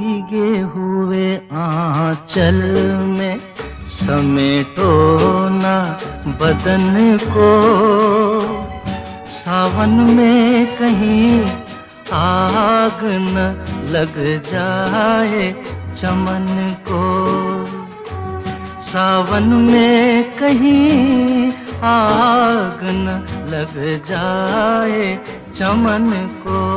भीगे हुए आंचल में समेटो ना बदन को, सावन में कहीं आग न लग जाए चमन को, सावन में कहीं आग न लग जाए चमन को।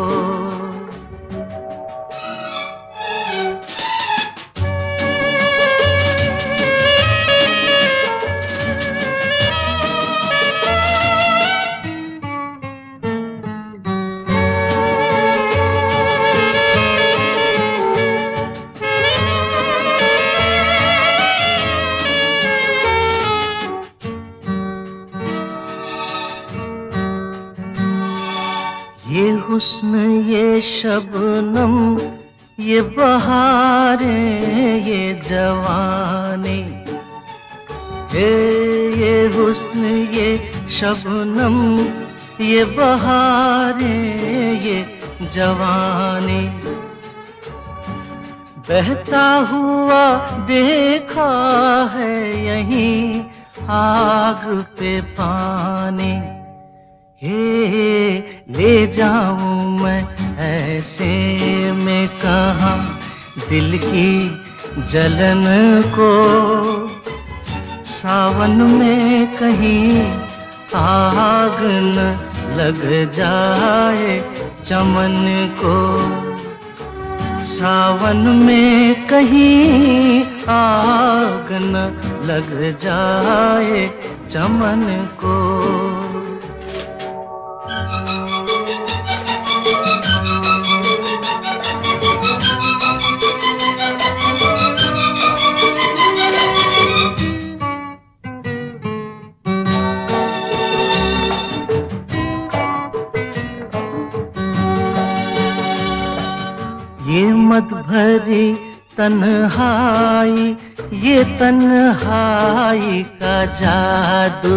ये हुस्न ये शबनम ये बहारें ये जवानी, ये हुस्न ये शबनम ये बहारें ये जवानी, बहता हुआ देखा है यहीं आग पे पानी। हे ले जाऊं मैं ऐसे में कहाँ दिल की जलन को, सावन में कहीं आग न लग जाए चमन को, सावन में कहीं आग न लग जाए चमन को। ये मत भरी तन्हाई ये तन्हाई का जादू,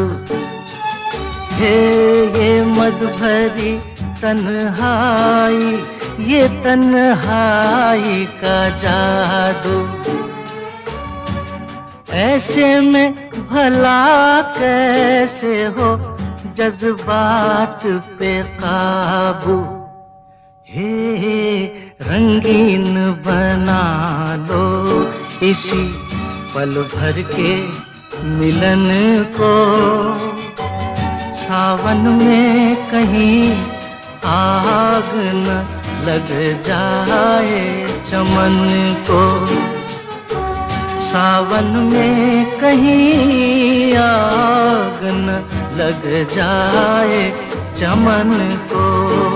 हे ये मत भरी तन्हाई ये तन्हाई का जादू, ऐसे में भला कैसे हो जज्बात पे काबू। हे रंगीन बना लो इसी पल भर के मिलन को, सावन में कहीं आग न लग जाए चमन को, सावन में कहीं आग न लग जाए चमन को।